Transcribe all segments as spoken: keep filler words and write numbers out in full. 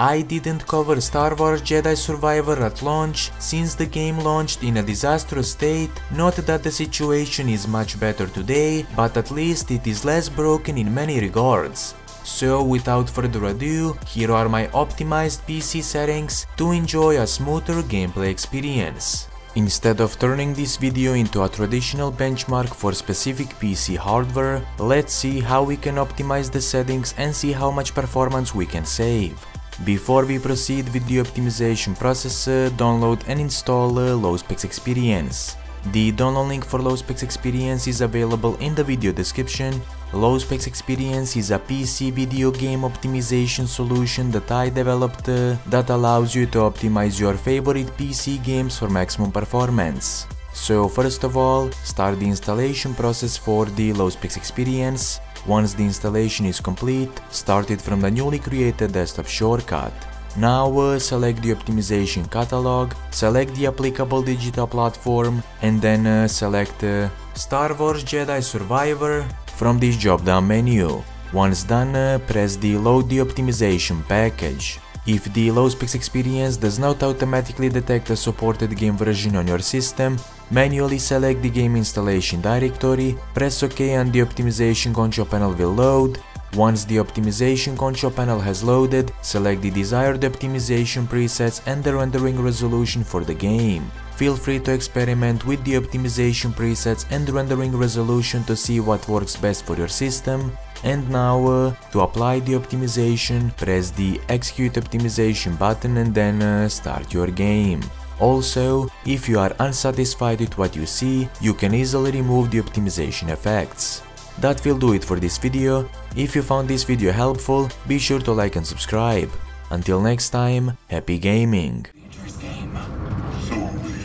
I didn't cover Star Wars Jedi Survivor at launch, since the game launched in a disastrous state. Not that the situation is much better today, but at least it is less broken in many regards. So without further ado, here are my optimized P C settings to enjoy a smoother gameplay experience. Instead of turning this video into a traditional benchmark for specific P C hardware, let's see how we can optimize the settings and see how much performance we can save. Before we proceed with the optimization process, uh, download and install uh, Low Specs Experience. The download link for Low Specs Experience is available in the video description. Low Specs Experience is a P C video game optimization solution that I developed uh, that allows you to optimize your favorite P C games for maximum performance. So first of all, start the installation process for the Low Specs Experience. Once the installation is complete, start it from the newly created desktop shortcut. Now uh, select the optimization catalog, select the applicable digital platform, and then uh, select uh, Star Wars Jedi Survivor from this drop-down menu. Once done, uh, press the Load the Optimization Package. If the Low Specs Experience does not automatically detect a supported game version on your system, manually select the game installation directory, press OK and the optimization control panel will load. Once the optimization control panel has loaded, select the desired optimization presets and the rendering resolution for the game. Feel free to experiment with the optimization presets and rendering resolution to see what works best for your system. And now, uh, to apply the optimization, press the Execute Optimization button and then uh, start your game. Also, if you are unsatisfied with what you see, you can easily remove the optimization effects. That will do it for this video. If you found this video helpful, be sure to like and subscribe. Until next time, happy gaming! So this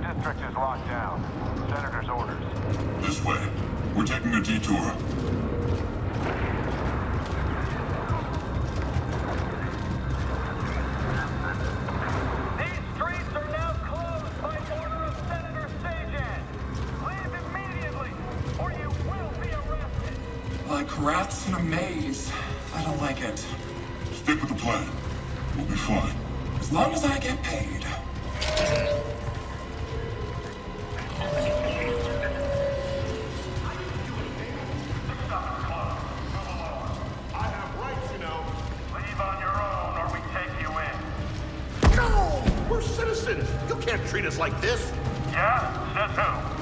district is locked down. Senator's orders. This way. We're taking a detour. Like rats in a maze. I don't like it. Stick with the plan. We'll be fine. As long as I get paid. I have rights, you know. Leave on your own or we take you in. No! We're citizens! You can't treat us like this! Yeah? Says who?